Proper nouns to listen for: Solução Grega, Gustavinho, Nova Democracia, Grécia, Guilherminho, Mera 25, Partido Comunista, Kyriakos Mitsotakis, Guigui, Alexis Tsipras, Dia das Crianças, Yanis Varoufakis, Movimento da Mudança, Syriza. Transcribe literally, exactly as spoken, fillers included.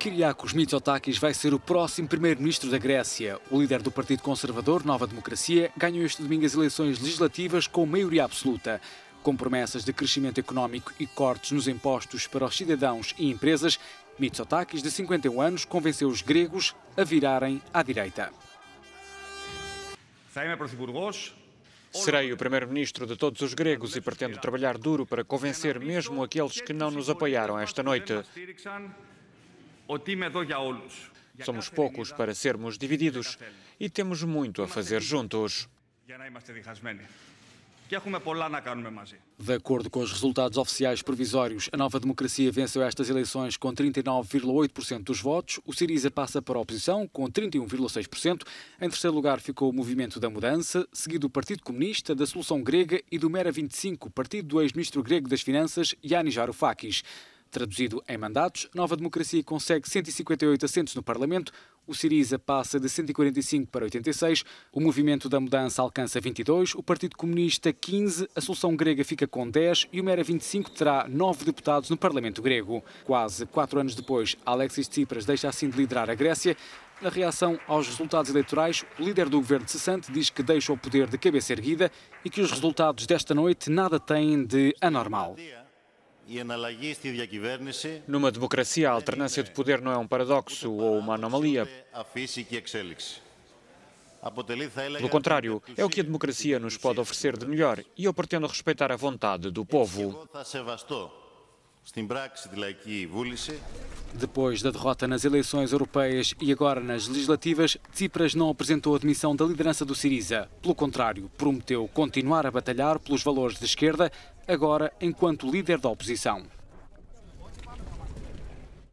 Kyriakos Mitsotakis vai ser o próximo primeiro-ministro da Grécia. O líder do Partido Conservador, Nova Democracia, ganhou este domingo as eleições legislativas com maioria absoluta. Com promessas de crescimento económico e cortes nos impostos para os cidadãos e empresas, Mitsotakis, de cinquenta e um anos, convenceu os gregos a virarem à direita. Serei o primeiro-ministro de todos os gregos e pretendo trabalhar duro para convencer mesmo aqueles que não nos apoiaram esta noite. Somos poucos para sermos divididos e temos muito a fazer juntos. De acordo com os resultados oficiais provisórios, a Nova Democracia venceu estas eleições com trinta e nove vírgula oito por cento dos votos, o Syriza passa para a oposição com trinta e um vírgula seis por cento, em terceiro lugar ficou o Movimento da Mudança, seguido o Partido Comunista, da Solução Grega e do Mera vinte e cinco, partido do ex-ministro grego das Finanças, Yanis Varoufakis. Traduzido em mandatos, Nova Democracia consegue cento e cinquenta e oito assentos no Parlamento, o Syriza passa de cento e quarenta e cinco para oitenta e seis, o Movimento da Mudança alcança vinte e dois, o Partido Comunista quinze, a Solução Grega fica com dez e o Mera vinte e cinco terá nove deputados no Parlamento grego. Quase quatro anos depois, Alexis Tsipras deixa assim de liderar a Grécia. Na reação aos resultados eleitorais, o líder do governo cessante diz que deixa o poder de cabeça erguida e que os resultados desta noite nada têm de anormal. Numa democracia, a alternância de poder não é um paradoxo ou uma anomalia. Pelo contrário, é o que a democracia nos pode oferecer de melhor e eu pretendo respeitar a vontade do povo. Depois da derrota nas eleições europeias e agora nas legislativas, Tsipras não apresentou a demissão da liderança do Syriza. Pelo contrário, prometeu continuar a batalhar pelos valores de esquerda, agora enquanto líder da oposição.